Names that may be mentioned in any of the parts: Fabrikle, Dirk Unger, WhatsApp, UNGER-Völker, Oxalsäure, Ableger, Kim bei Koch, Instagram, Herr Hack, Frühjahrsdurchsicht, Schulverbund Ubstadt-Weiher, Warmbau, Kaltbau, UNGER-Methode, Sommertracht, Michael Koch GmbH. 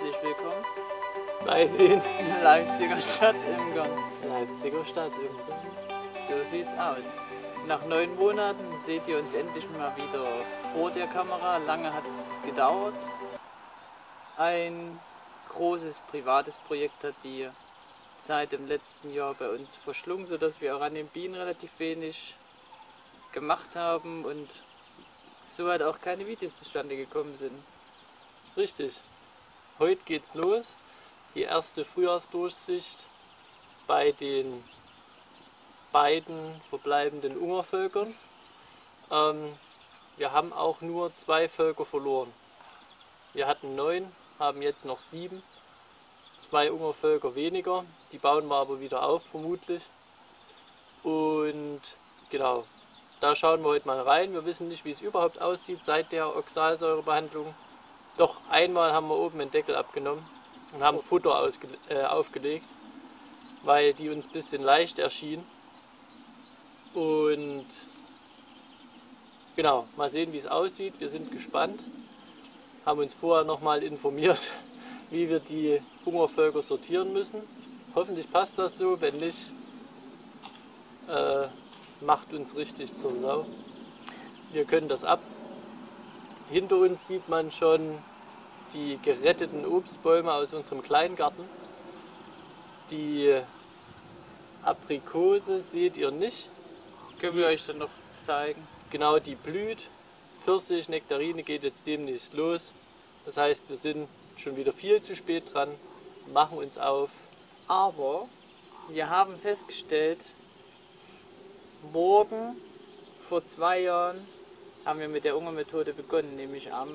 Herzlich willkommen bei den Leipziger Stadtimkern. Leipziger Stadtimker. So sieht's aus. Nach 9 Monaten seht ihr uns endlich mal wieder vor der Kamera. Lange hat's gedauert. Ein großes privates Projekt hat die Zeit im letzten Jahr bei uns verschlungen, sodass wir auch an den Bienen relativ wenig gemacht haben und soweit auch keine Videos zustande gekommen sind. Richtig. Heute geht's los. Die erste Frühjahrsdurchsicht bei den beiden verbleibenden Ungervölkern. Wir haben auch nur 2 Völker verloren. Wir hatten 9, haben jetzt noch 7. 2 Ungervölker weniger. Die bauen wir aber wieder auf, vermutlich. Und genau, da schauen wir heute mal rein. Wir wissen nicht, wie es überhaupt aussieht seit der Oxalsäurebehandlung. Doch einmal haben wir oben den Deckel abgenommen und haben Futter aufgelegt, weil die uns ein bisschen leicht erschien. Und genau, mal sehen, wie es aussieht. Wir sind gespannt, haben uns vorher nochmal informiert, wie wir die Ungervölker sortieren müssen. Hoffentlich passt das so, wenn nicht, macht uns richtig zur Sau. Wir können das ab. Hinter uns sieht man schon die geretteten Obstbäume aus unserem Kleingarten. Die Aprikose seht ihr nicht. Können wir euch dann noch zeigen. Genau, die blüht. Pfirsich, Nektarine geht jetzt demnächst los. Das heißt, wir sind schon wieder viel zu spät dran, machen uns auf. Aber wir haben festgestellt, morgen vor 2 Jahren haben wir mit der UNGER-Methode begonnen, nämlich am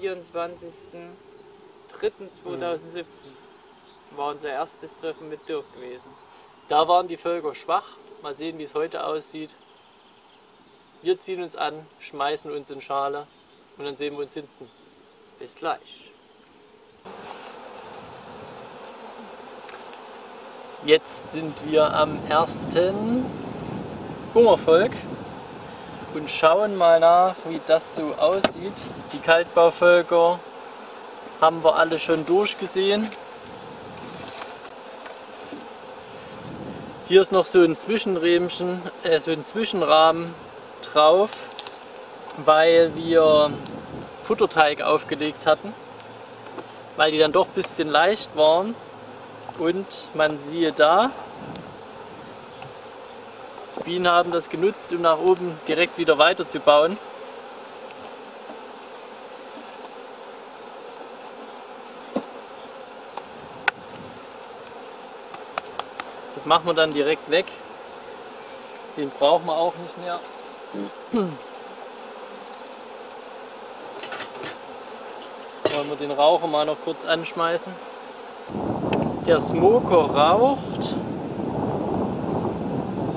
24.03.2017 war unser erstes Treffen mit Dirk gewesen. Da waren die Völker schwach, mal sehen, wie es heute aussieht. Wir ziehen uns an, schmeißen uns in Schale und dann sehen wir uns hinten. Bis gleich. Jetzt sind wir am ersten Ungervolk und schauen mal nach, wie das so aussieht. Die Kaltbauvölker haben wir alle schon durchgesehen. Hier ist noch so ein Zwischenrähmchen, so ein Zwischenrahmen drauf, weil wir Futterteig aufgelegt hatten, weil die dann doch ein bisschen leicht waren. Und man siehe da, die Bienen haben das genutzt, um nach oben direkt wieder weiterzubauen. Das machen wir dann direkt weg. Den brauchen wir auch nicht mehr. Wollen wir den Raucher mal noch kurz anschmeißen. Der Smoker raucht.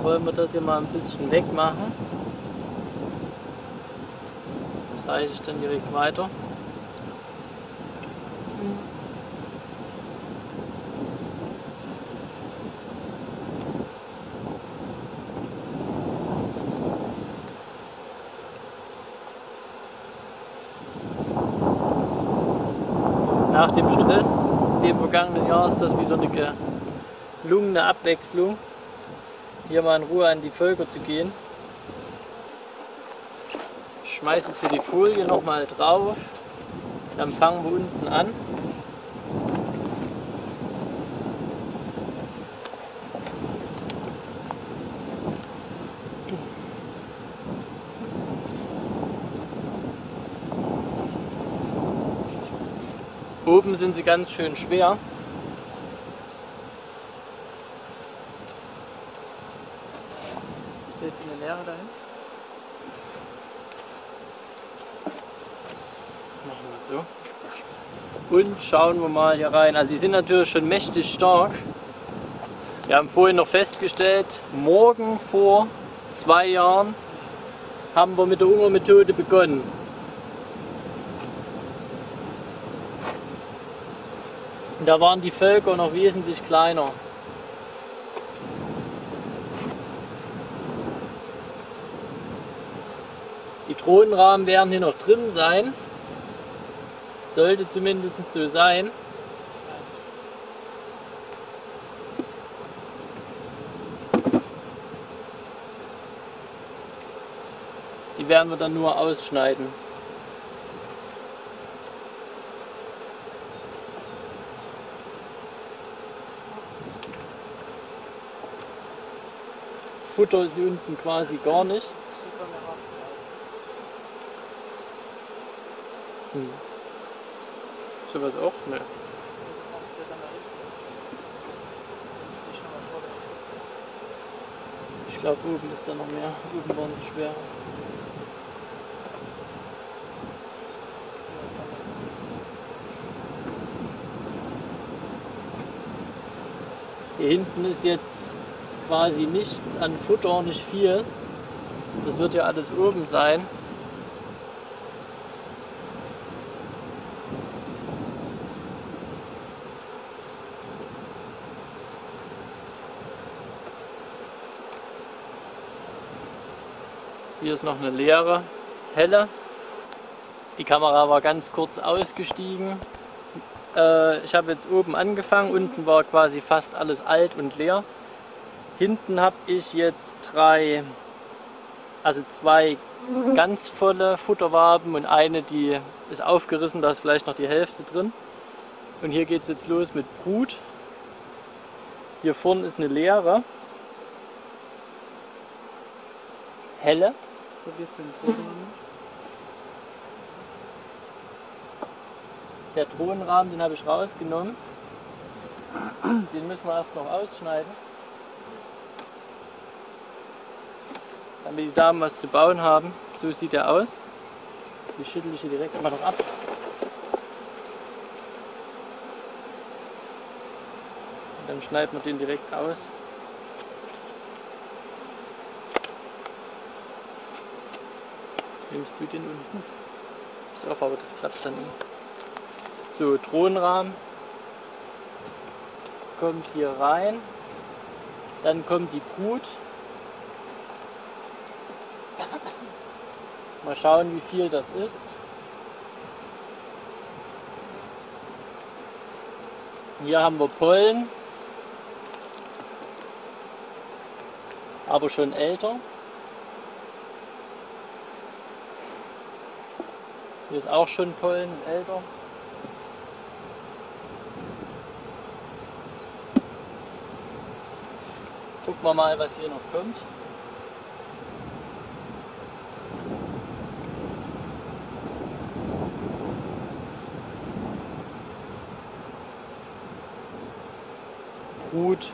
Wollen wir das hier mal ein bisschen wegmachen. Das reiche ich dann direkt weiter. Nach dem Stress im vergangenen Jahr ist das wieder eine gelungene Abwechslung, hier mal in Ruhe an die Völker zu gehen. Schmeißen wir die Folie nochmal drauf, dann fangen wir unten an. Oben sind sie ganz schön schwer. Steht in der Leere dahin. Machen wir so. Und schauen wir mal hier rein. Also die sind natürlich schon mächtig stark. Wir haben vorhin noch festgestellt, morgen vor 2 Jahren haben wir mit der UNGER-Methode begonnen. Und da waren die Völker noch wesentlich kleiner. Die Thronrahmen werden hier noch drin sein. Sollte zumindest so sein. Die werden wir dann nur ausschneiden. Futter ist hier unten quasi gar nichts. Sowas auch? Ne. Ich glaube, oben ist da noch mehr. Oben war noch schwerer. Hier hinten ist jetzt quasi nichts an Futter, nicht viel. Das wird ja alles oben sein. Hier ist noch eine leere Helle. Die Kamera war ganz kurz ausgestiegen. Ich habe jetzt oben angefangen. Unten war quasi fast alles alt und leer. Hinten habe ich jetzt zwei ganz volle Futterwaben und eine, die ist aufgerissen, da ist vielleicht noch die Hälfte drin. Und hier geht es jetzt los mit Brut. Hier vorne ist eine leere Helle. Der Drohnenrahmen, den habe ich rausgenommen. Den müssen wir erst noch ausschneiden, damit die Damen was zu bauen haben. So sieht er aus. Die schüttel ich hier direkt mal noch ab. Und dann schneiden wir den direkt aus. Nimmst du den unten? Ist auf, aber das klappt dann. So, Drohnenrahmen kommt hier rein. Dann kommt die Brut. Mal schauen, wie viel das ist. Hier haben wir Pollen, aber schon älter. Hier ist auch schon Pollen, älter. Gucken wir mal, was hier noch kommt. Brut.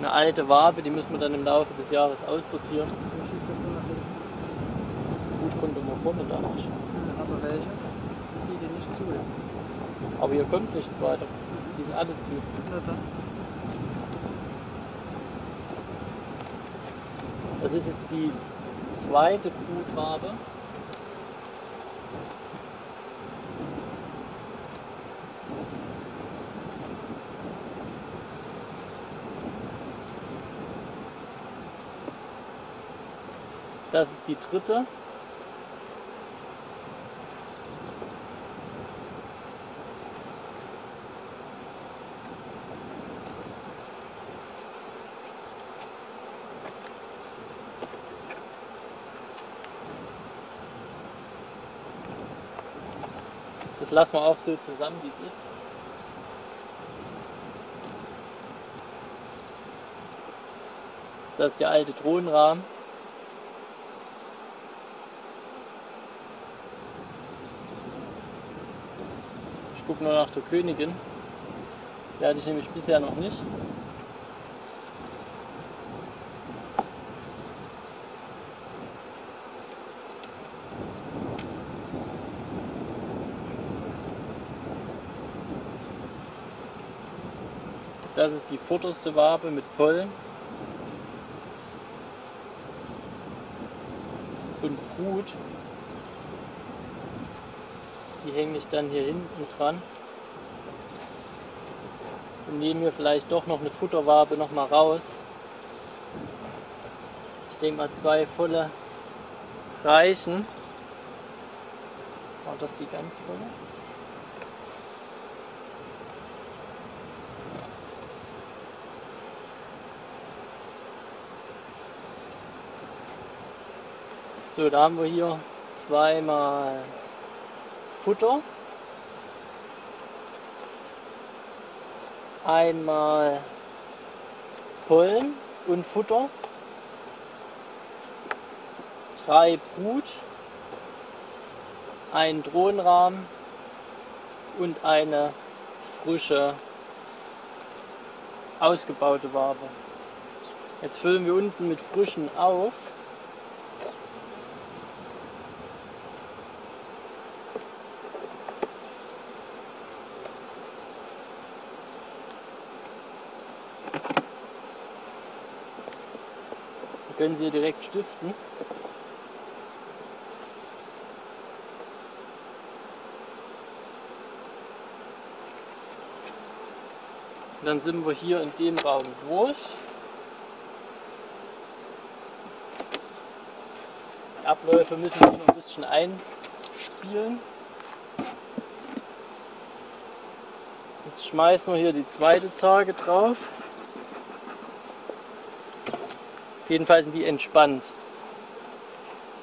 Eine alte Wabe, die müssen wir dann im Laufe des Jahres aussortieren. Brut kommt immer vorne da. Aber welche? Die nicht zu ist. Aber hier kommt nichts weiter. Die sind alle zu. Das ist jetzt die zweite Brutwabe. Das ist die dritte. Das lassen wir auch so zusammen, wie es ist. Das ist der alte Drohnenrahmen. Ich gucke nur nach der Königin. Die hatte ich nämlich bisher noch nicht. Das ist die vorderste Wabe mit Pollen und Brut. Die hänge ich dann hier hinten dran und nehme hier vielleicht doch noch eine Futterwabe noch mal raus. Ich denke mal, zwei volle reichen. Und das die ganz volle? So, da haben wir hier zweimal Futter, einmal Pollen und Futter, 3 Brut, ein Drohnenrahmen und eine frische ausgebaute Wabe. Jetzt füllen wir unten mit frischen auf. Können Sie direkt stiften. Und dann sind wir hier in dem Raum durch. Die Abläufe müssen sich noch ein bisschen einspielen. Jetzt schmeißen wir hier die zweite Zarge drauf. Jedenfalls sind die entspannt.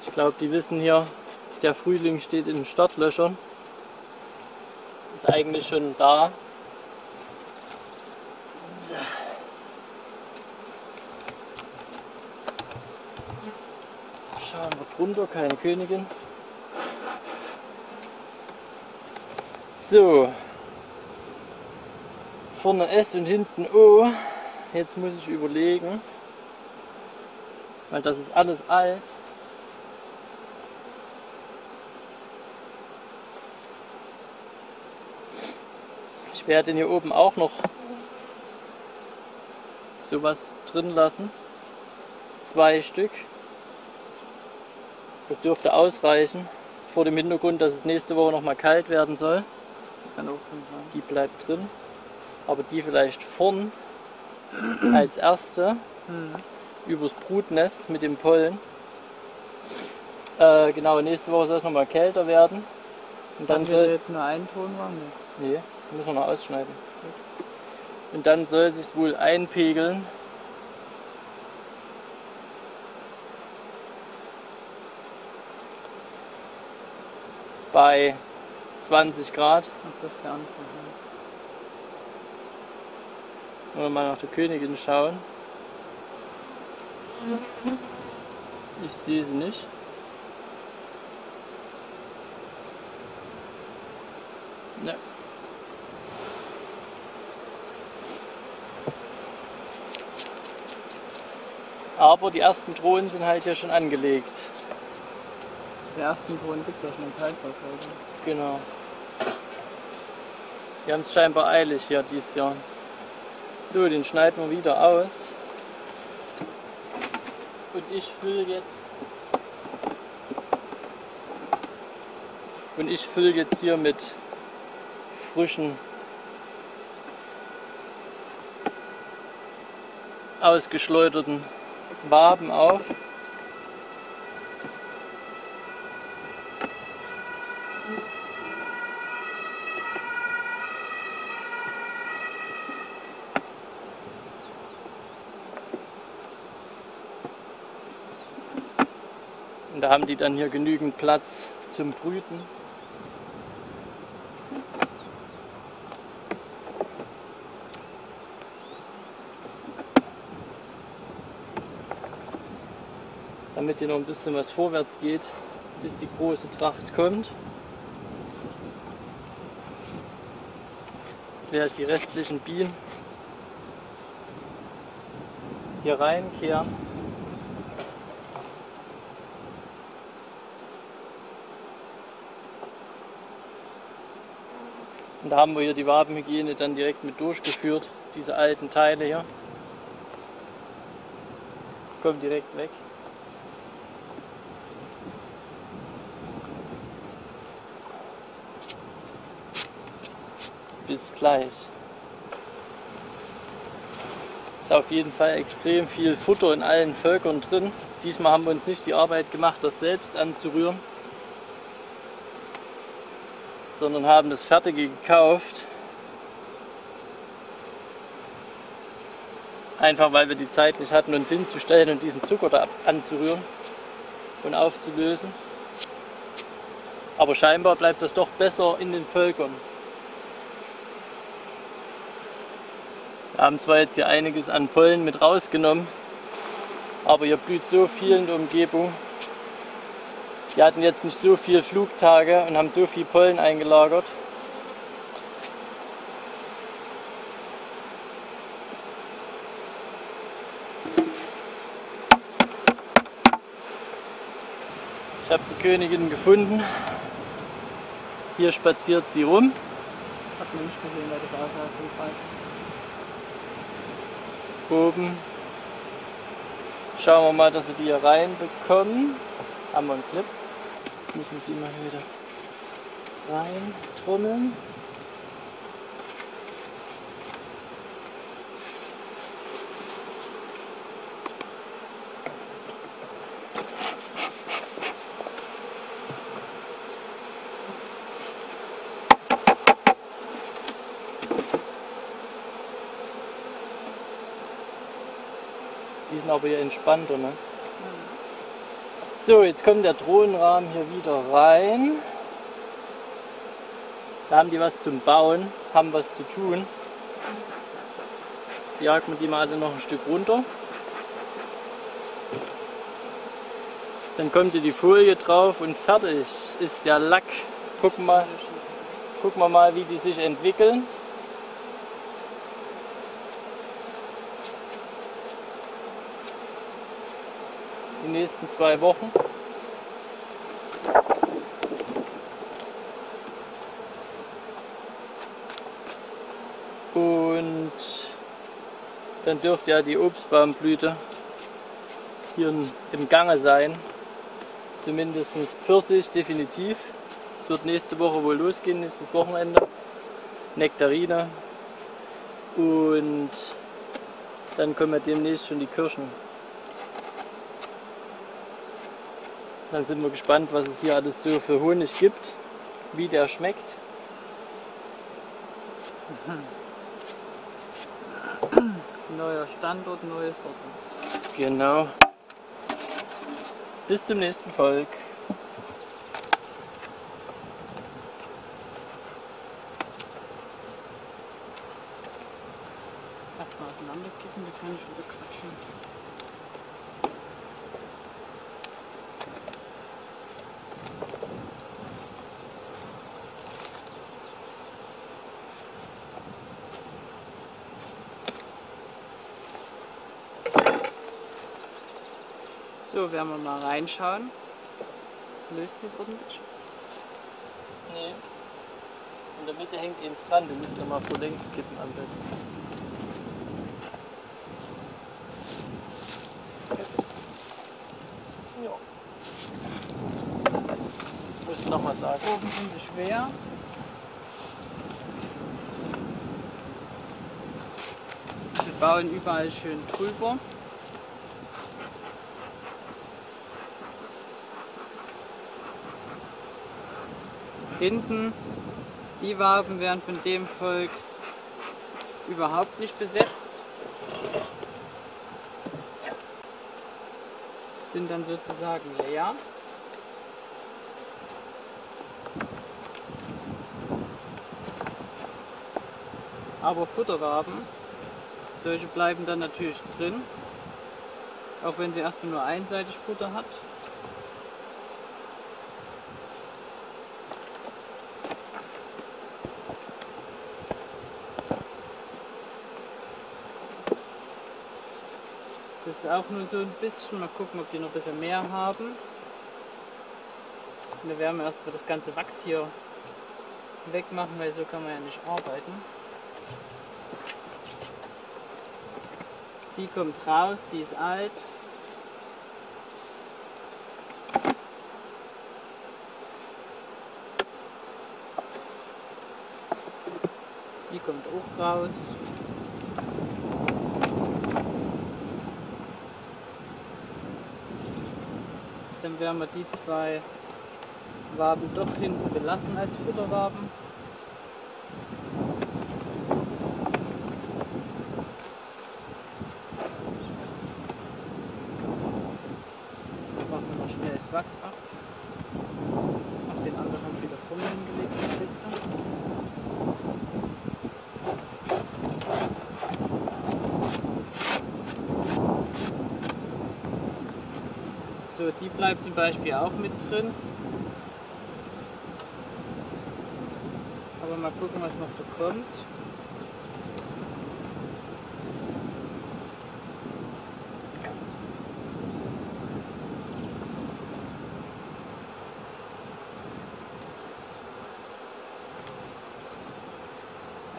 Ich glaube, die wissen hier, der Frühling steht in den Startlöchern. Ist eigentlich schon da. So. Schauen wir drunter, keine Königin. So. Vorne S und hinten O. Jetzt muss ich überlegen. Weil das ist alles alt. Ich werde den hier oben auch noch sowas drin lassen. 2 Stück. Das dürfte ausreichen. Vor dem Hintergrund, dass es nächste Woche nochmal kalt werden soll. Die bleibt drin. Aber die vielleicht vorn als erste. Übers Brutnest mit dem Pollen. Genau, nächste Woche soll es nochmal kälter werden. Und dann soll jetzt nur einen Ton machen? Nee, müssen wir noch ausschneiden. Und dann soll es sich wohl einpegeln. Bei 20 Grad. Ach, das ist der Anfang. Wenn wir mal nach der Königin schauen. Ich sehe sie nicht. Ne. Aber die ersten Drohnen sind halt ja schon angelegt. Die ersten Drohnen gibt es ja schon im Kaltwasser. Genau. Die haben es scheinbar eilig hier dieses Jahr. So, den schneiden wir wieder aus. Und ich fülle jetzt hier mit frischen ausgeschleuderten Waben auf. Da haben die dann hier genügend Platz zum Brüten. Damit hier noch ein bisschen was vorwärts geht, bis die große Tracht kommt. Jetzt werde ich die restlichen Bienen hier reinkehren. Und da haben wir hier die Wabenhygiene dann direkt mit durchgeführt, diese alten Teile hier. Kommen direkt weg. Bis gleich. Ist auf jeden Fall extrem viel Futter in allen Völkern drin. Diesmal haben wir uns nicht die Arbeit gemacht, das selbst anzurühren. sondern haben das Fertige gekauft. Einfach weil wir die Zeit nicht hatten, uns hinzustellen und diesen Zucker da anzurühren und aufzulösen. Aber scheinbar bleibt das doch besser in den Völkern. Wir haben zwar jetzt hier einiges an Pollen mit rausgenommen, aber hier blüht so viel in der Umgebung. Die hatten jetzt nicht so viele Flugtage und haben so viel Pollen eingelagert. Ich habe die Königin gefunden. Hier spaziert sie rum. Hat man nicht gesehen, weil das außerhalb vom Fall. Oben. Schauen wir mal, dass wir die hier reinbekommen. Haben wir einen Clip. Jetzt müssen wir die mal wieder rein trommeln. Die sind aber hier entspannter, ne? So, jetzt kommt der Drohnenrahmen hier wieder rein. Da haben die was zum Bauen, haben was zu tun. Jetzt jagt man die mal alle noch ein Stück runter. Dann kommt hier die Folie drauf und fertig ist der Lack. Gucken wir mal, wie die sich entwickeln. Die nächsten 2 Wochen. Und dann dürfte ja die Obstbaumblüte hier im Gange sein. Zumindest Pfirsich definitiv. Es wird nächste Woche wohl losgehen, nächstes Wochenende. Nektarine. Und dann kommen ja demnächst schon die Kirschen. Dann sind wir gespannt, was es hier alles so für Honig gibt, wie der schmeckt. Neuer Standort, neue Sorten. Genau. Bis zum nächsten Volk. Erstmal auseinanderkippen, wir können schon bequatschen. So, werden wir mal reinschauen. Löst sich ordentlich? Nee. In der Mitte hängt eben dran, du musst ja mal vor links kippen am besten. Ja. Ich muss nochmal sagen. Oben sind sie schwer. Wir bauen überall schön drüber. Hinten, die Waben werden von dem Volk überhaupt nicht besetzt. Sind dann sozusagen leer. Aber Futterwaben, solche bleiben dann natürlich drin. Auch wenn sie erstmal nur einseitig Futter hat. Das ist auch nur so ein bisschen, mal gucken, ob die noch ein bisschen mehr haben. Und dann werden wir erstmal das ganze Wachs hier wegmachen, weil so kann man ja nicht arbeiten. Die kommt raus, die ist alt. Die kommt auch raus. Dann werden wir die 2 Futterwaben doch hinten belassen als Futterwaben. Wachs ab, auf den anderen habe ich wieder vorne hingelegt in die Kiste. So, die bleibt zum Beispiel auch mit drin. Aber mal gucken, was noch so kommt.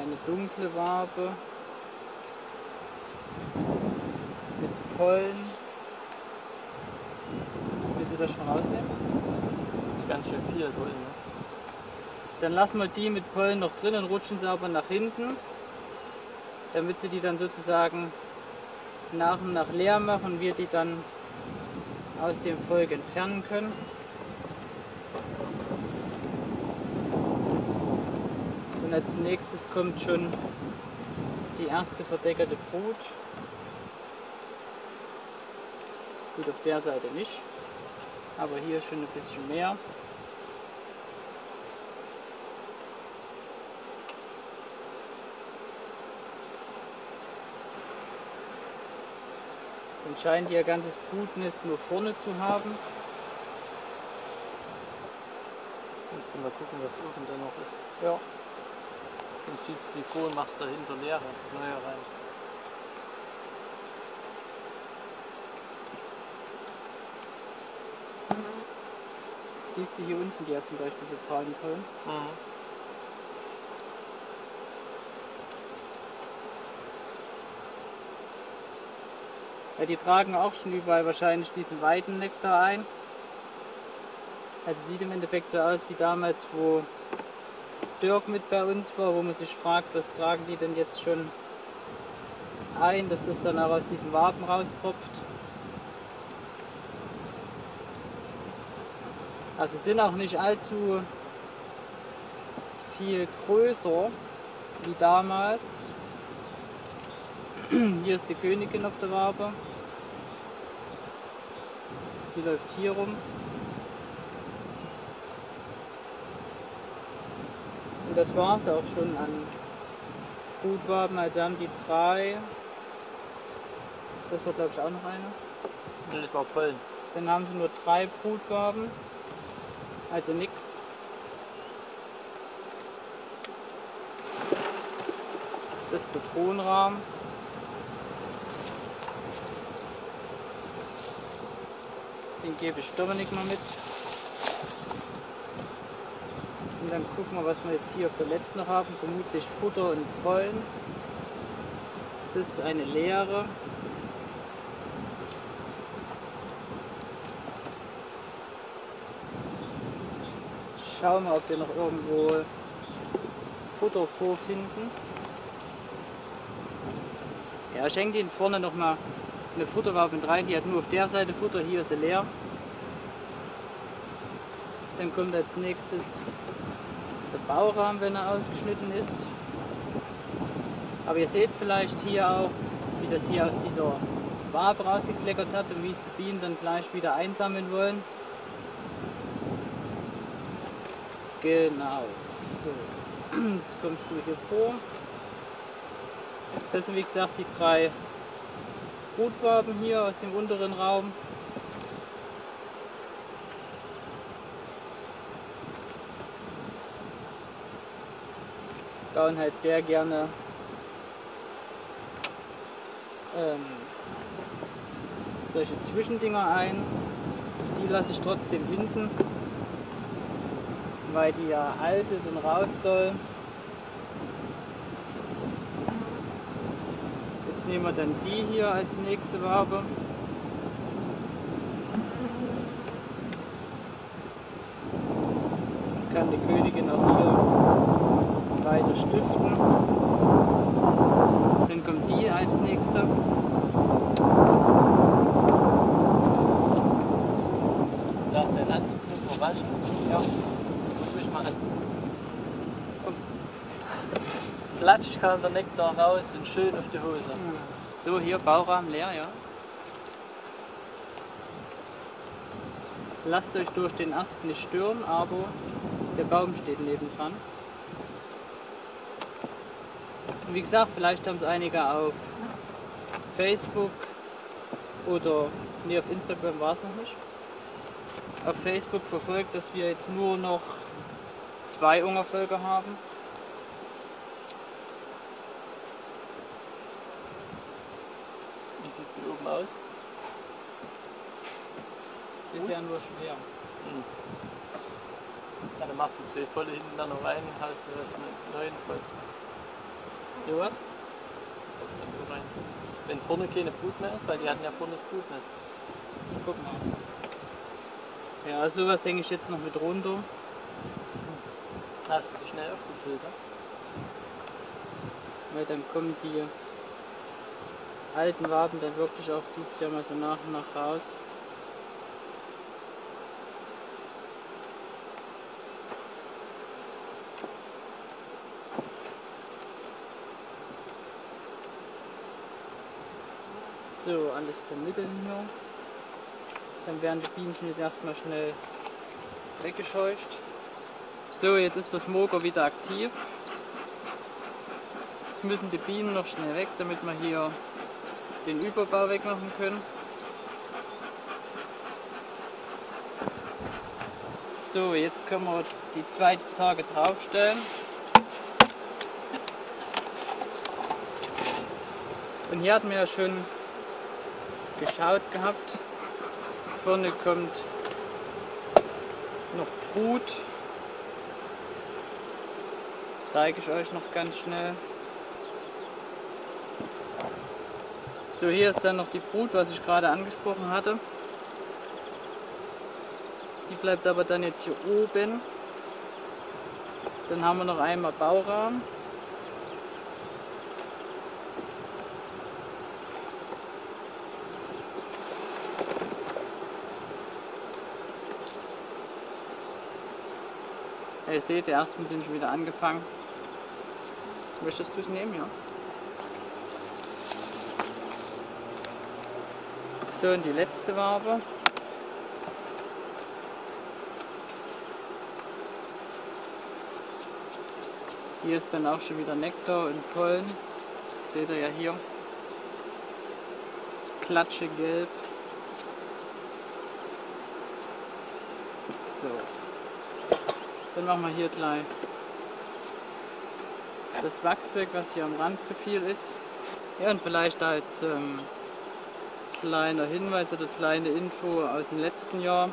Eine dunkle Wabe mit Pollen. Willst du das schon rausnehmen? Das ist ganz schön viel drin. Ne? Dann lassen wir die mit Pollen noch drin und rutschen sie aber nach hinten, damit sie die dann sozusagen nach und nach leer machen und wir die dann aus dem Volk entfernen können. Und als nächstes kommt schon die erste verdeckerte Brut. Gut, auf der Seite nicht, aber hier schon ein bisschen mehr. Dann scheint ihr ganzes Brutnest nur vorne zu haben. Ich kann mal gucken, was oben da noch ist. Ja. Und schiebst die Kohle, machst dahinter leere, neue rein. Siehst du hier unten, die hat zum Beispiel so Palmenpollen? Mhm. Ja, die tragen auch schon überall wahrscheinlich diesen Weidennektar ein. Also sieht im Endeffekt so aus wie damals, wo Dirk mit bei uns war, wo man sich fragt, was tragen die denn jetzt schon ein, dass das dann auch aus diesen Waben raustropft. Also sind auch nicht allzu viel größer wie damals. Hier ist die Königin auf der Wabe. Die läuft hier rum. Und das war es auch schon an Brutwaben, also haben die drei, das war glaube ich auch noch eine. Das war Pollen. Dann haben sie nur 3 Brutwaben, also nichts. Das ist der Thronrahmen. Den gebe ich Dominik mal mit. Und dann gucken wir, was wir jetzt hier für Letzt noch haben. Vermutlich Futter und Pollen. Das ist eine leere. Schauen wir, ob wir noch irgendwo Futter vorfinden. Ja, ich hänge den vorne nochmal eine Futterwabe mit rein. Die hat nur auf der Seite Futter, hier ist sie leer. Dann kommt als nächstes der Baurahmen, wenn er ausgeschnitten ist. Aber ihr seht vielleicht hier auch, wie das hier aus dieser Wabe rausgekleckert hat und wie es die Bienen dann gleich wieder einsammeln wollen. Genau. So. Jetzt kommst du hier vor. Das sind wie gesagt die 3 Brutwaben hier aus dem unteren Raum. Bauen halt sehr gerne solche Zwischendinger ein. Die lasse ich trotzdem hinten, weil die ja alt ist und raus soll. Jetzt nehmen wir dann die hier als nächste Wabe. Dann kann die Königin auch hier weiter stiften. Dann kommt die als nächste. Da, der Land ist nicht verwaschen. Ja. platsch kam der Nektar raus und schön auf die Hose. So, hier Bauraum leer, ja. Lasst euch durch den Ast nicht stören, aber der Baum steht nebendran. Und wie gesagt, vielleicht haben es einige auf Facebook oder, nee, auf Instagram war es noch nicht, auf Facebook verfolgt, dass wir jetzt nur noch 2 Ungervölker haben. Wie sieht es hier oben aus? Ist ja nur schwer. Hm. Ja, dann machst du 2 volle hinten dann noch rein und hast du das mit 9 voll. So was? Wenn vorne keine Brut mehr ist, weil die hatten ja vorne das Brut nicht. Guck mal. Ja, sowas hänge ich jetzt noch mit runter. Hast du die schnell aufgefüllt, oder? Weil dann kommen die alten Waben dann wirklich auch dieses Jahr mal so nach und nach raus. So, alles vermitteln hier. Dann werden die Bienchen jetzt erstmal schnell weggescheucht. So, jetzt ist das Moker wieder aktiv. Jetzt müssen die Bienen noch schnell weg, damit wir hier den Überbau wegmachen können. So, jetzt können wir die 2 Zarge draufstellen. Und hier hatten wir ja schon geschaut gehabt. Vorne kommt noch Brut. Zeige ich euch noch ganz schnell. So, hier ist dann noch die Brut, was ich gerade angesprochen hatte. Die bleibt aber dann jetzt hier oben. Dann haben wir noch einmal Bauraum. Ihr seht, die ersten sind schon wieder angefangen. Möchtest du es nehmen, ja? So, und die letzte Wabe. Hier ist dann auch schon wieder Nektar und Pollen. Seht ihr ja hier. Klatsche gelb. So. Dann machen wir hier gleich das Wachswerk, was hier am Rand zu viel ist. Ja, und vielleicht als kleiner Hinweis oder kleine Info aus dem letzten Jahr.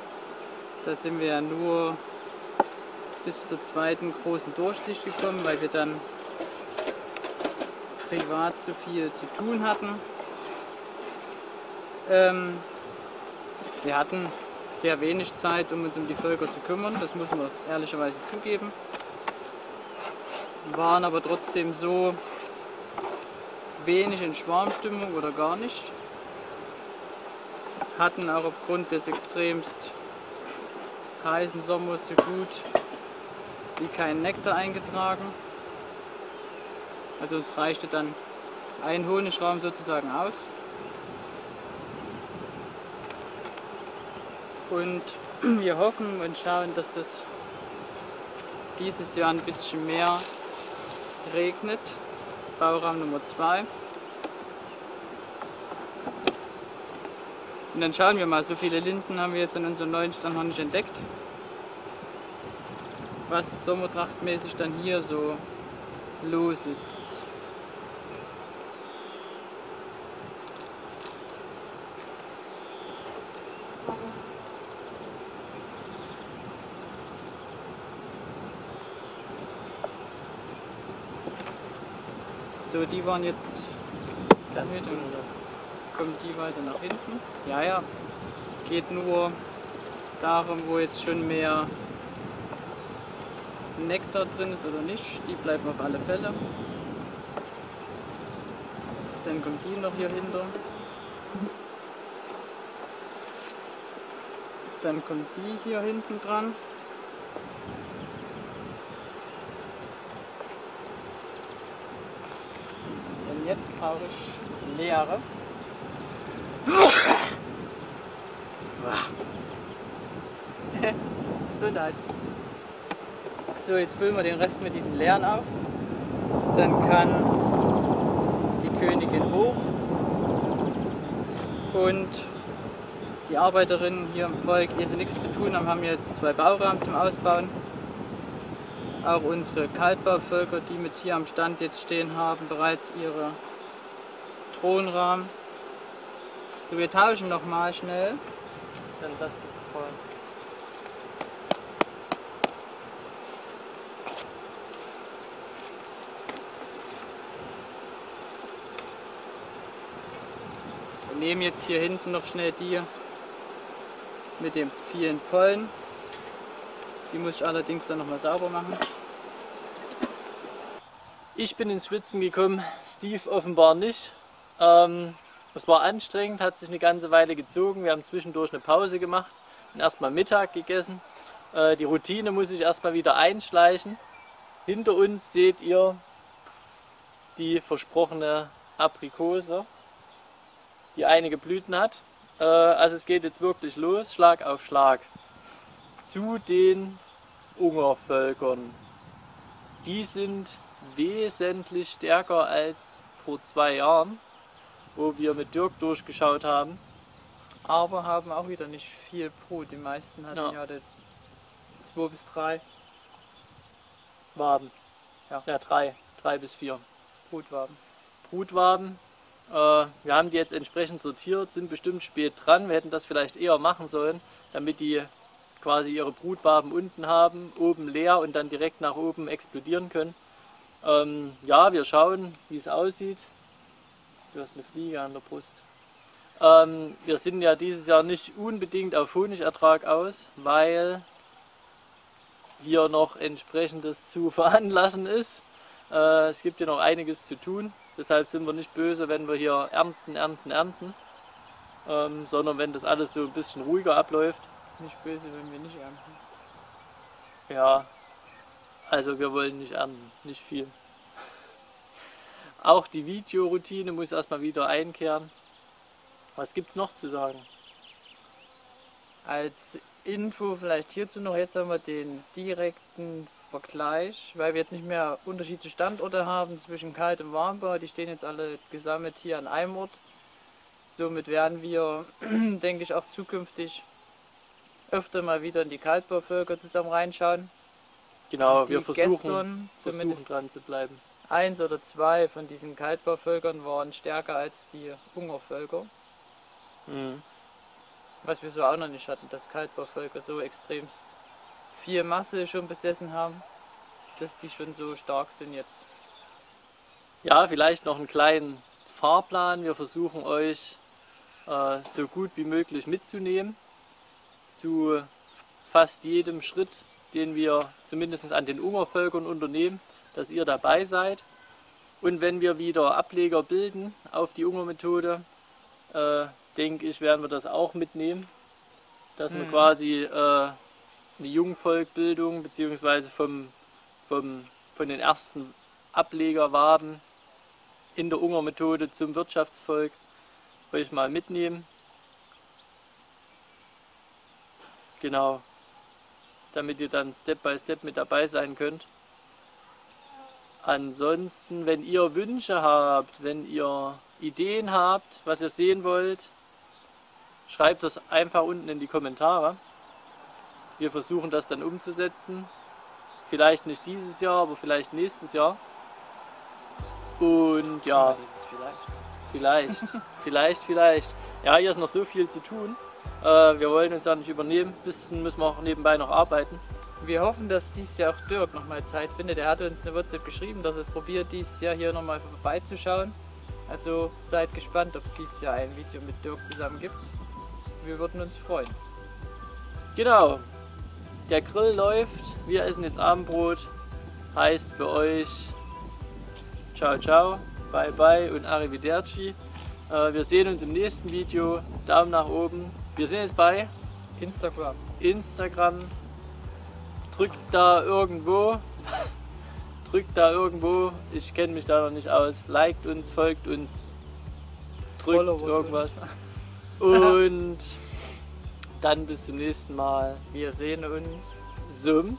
Da sind wir ja nur bis zur zweiten großen Durchsicht gekommen, weil wir dann privat zu viel zu tun hatten. Wir hatten sehr wenig Zeit, um uns um die Völker zu kümmern, das muss man ehrlicherweise zugeben. Waren aber trotzdem so wenig in Schwarmstimmung oder gar nicht. Hatten auch aufgrund des extremst heißen Sommers so gut wie keinen Nektar eingetragen. Also uns reichte dann ein Honigraum sozusagen aus. Und wir hoffen und schauen, dass das dieses Jahr ein bisschen mehr regnet. Bauraum Nummer 2. Und dann schauen wir mal, so viele Linden haben wir jetzt in unserem neuen Stand noch nicht entdeckt. Was sommertrachtmäßig dann hier so los ist. So, die waren jetzt ganz mit und kommen die weiter nach hinten. Ja, ja, geht nur darum, wo jetzt schon mehr Nektar drin ist oder nicht. Die bleiben auf alle Fälle. Dann kommt die noch hier hinter. Dann kommt die hier hinten dran. jetzt brauche ich Leere. Gesundheit. So, jetzt füllen wir den Rest mit diesen Leeren auf. Dann kann die Königin hoch und die Arbeiterinnen hier im Volk, die so nichts zu tun haben, haben jetzt zwei Baurahmen zum Ausbauen. Auch unsere Kaltbauvölker, die mit hier am Stand jetzt stehen, haben bereits ihre Thronrahmen. So, wir tauschen nochmal schnell. Dann das voll. Wir nehmen jetzt hier hinten noch schnell die mit dem vielen Pollen. Die muss ich allerdings dann nochmal sauber machen. Ich bin ins Schwitzen gekommen, Steve offenbar nicht. Es war anstrengend, hat sich eine ganze Weile gezogen. Wir haben zwischendurch eine Pause gemacht und erstmal Mittag gegessen. Die Routine muss ich erstmal wieder einschleichen. Hinter uns seht ihr die versprochene Aprikose, die einige Blüten hat. Also es geht jetzt wirklich los, Schlag auf Schlag. Zu den Ungervölkern. Die sind wesentlich stärker als vor 2 Jahren, wo wir mit Dirk durchgeschaut haben. Aber haben auch wieder nicht viel Brot. Die meisten hatten ja 2 bis 3 Waben. Ja, 3 bis 4 Brutwaben. Wir haben die jetzt entsprechend sortiert, sind bestimmt spät dran. Wir hätten das vielleicht eher machen sollen, damit die quasi ihre Brutwaben unten haben, oben leer und dann direkt nach oben explodieren können. Ja, wir schauen, wie es aussieht. Du hast eine Fliege an der Brust. Wir sind ja dieses Jahr nicht unbedingt auf Honigertrag aus, weil hier noch entsprechendes zu veranlassen ist. Es gibt hier noch einiges zu tun, deshalb sind wir nicht böse, wenn wir hier ernten, sondern wenn das alles so ein bisschen ruhiger abläuft. Nicht böse, wenn wir nicht ernten. Ja, also wir wollen nicht ernten, nicht viel. Auch die Videoroutine muss erstmal wieder einkehren. Was gibt's noch zu sagen? Als Info vielleicht hierzu noch, jetzt haben wir den direkten Vergleich, weil wir jetzt nicht mehr unterschiedliche Standorte haben zwischen Kalt- und Warmbau. Die stehen jetzt alle gesammelt hier an einem Ort. Somit werden wir, denke ich, auch zukünftig öfter mal wieder in die Kaltbauvölker zusammen reinschauen. Genau, wir versuchen dran zu bleiben. 1 oder 2 von diesen Kaltbauvölkern waren stärker als die Ungervölker. Mhm. Was wir so auch noch nicht hatten, dass Kaltbauvölker so extremst viel Masse schon besessen haben, dass die schon so stark sind jetzt. Ja, vielleicht noch einen kleinen Fahrplan. Wir versuchen euch so gut wie möglich mitzunehmen zu fast jedem Schritt, den wir zumindest an den Ungervölkern unternehmen, dass ihr dabei seid. Und wenn wir wieder Ableger bilden auf die Unger-Methode, denke ich, werden wir das auch mitnehmen, dass wir quasi eine Jungvolkbildung bzw. von den ersten Ablegerwaben in der Unger-Methode zum Wirtschaftsvolk euch mal mitnehmen. Genau, damit ihr dann Step by Step mit dabei sein könnt. Ansonsten, wenn ihr Wünsche habt, wenn ihr Ideen habt, was ihr sehen wollt, schreibt das einfach unten in die Kommentare. Wir versuchen das dann umzusetzen. Vielleicht nicht dieses Jahr, aber vielleicht nächstes Jahr. Und ja, vielleicht. Ja, hier ist noch so viel zu tun. Wir wollen uns ja nicht übernehmen, ein bisschen müssen wir auch nebenbei noch arbeiten. Wir hoffen, dass dieses Jahr auch Dirk nochmal Zeit findet. Er hat uns eine WhatsApp geschrieben, dass er probiert, dieses Jahr hier nochmal vorbeizuschauen. Also seid gespannt, ob es dieses Jahr ein Video mit Dirk zusammen gibt. Wir würden uns freuen. Genau, der Grill läuft, wir essen jetzt Abendbrot. Heißt für euch ciao ciao, bye bye und arrivederci. Wir sehen uns im nächsten Video. Daumen nach oben. Wir sind jetzt bei Instagram. Drückt da irgendwo drückt da irgendwo, ich kenne mich da noch nicht aus, liked uns, folgt uns, drückt irgendwas. Und dann bis zum nächsten Mal. Wir sehen uns. Zoom.